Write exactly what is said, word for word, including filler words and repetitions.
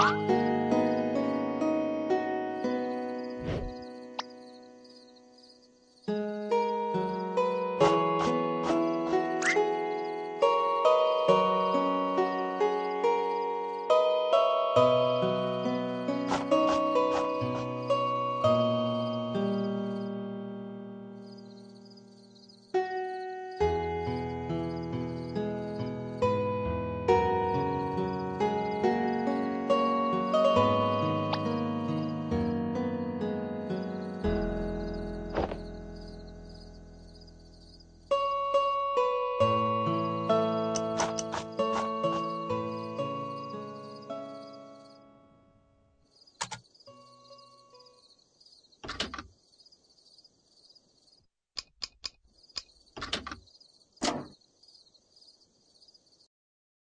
What?